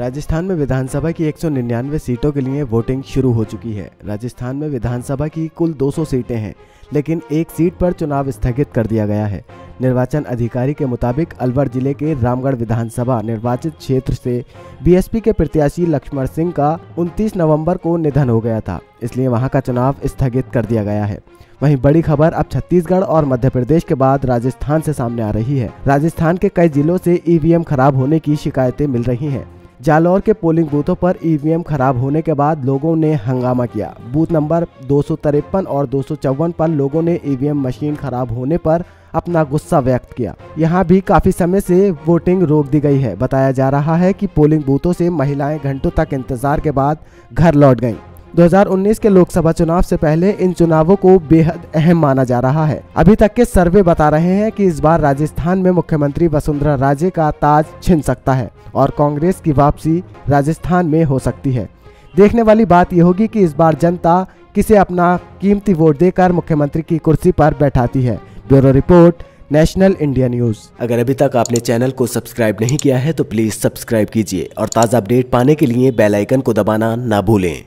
राजस्थान में विधानसभा की 199 सीटों के लिए वोटिंग शुरू हो चुकी है। राजस्थान में विधानसभा की कुल 200 सीटें हैं, लेकिन एक सीट पर चुनाव स्थगित कर दिया गया है। निर्वाचन अधिकारी के मुताबिक अलवर जिले के रामगढ़ विधानसभा निर्वाचित क्षेत्र से बीएसपी के प्रत्याशी लक्ष्मण सिंह का 29 नवंबर को निधन हो गया था, इसलिए वहां का चुनाव स्थगित कर दिया गया है। वहीं बड़ी खबर अब छत्तीसगढ़ और मध्य प्रदेश के बाद राजस्थान से सामने आ रही है। राजस्थान के कई जिलों से ईवीएम खराब होने की शिकायतें मिल रही हैं। जालौर के पोलिंग बूथों पर ईवीएम खराब होने के बाद लोगों ने हंगामा किया। बूथ नंबर 253 और 254 पर लोगों ने ईवीएम मशीन खराब होने पर अपना गुस्सा व्यक्त किया। यहाँ भी काफी समय से वोटिंग रोक दी गई है। बताया जा रहा है कि पोलिंग बूथों से महिलाएं घंटों तक इंतजार के बाद घर लौट गईं। 2019 के लोकसभा चुनाव से पहले इन चुनावों को बेहद अहम माना जा रहा है। अभी तक के सर्वे बता रहे हैं कि इस बार राजस्थान में मुख्यमंत्री वसुंधरा राजे का ताज छिन सकता है और कांग्रेस की वापसी राजस्थान में हो सकती है। देखने वाली बात यह होगी कि इस बार जनता किसे अपना कीमती वोट देकर मुख्यमंत्री की कुर्सी पर बैठाती है। Bureau report, national India news. अगर अभी तक आपने चैनल को सब्सक्राइब नहीं किया है तो प्लीज सब्सक्राइब कीजिए और ताज़ा अपडेट पाने के लिए बेल आइकन को दबाना ना भूलें।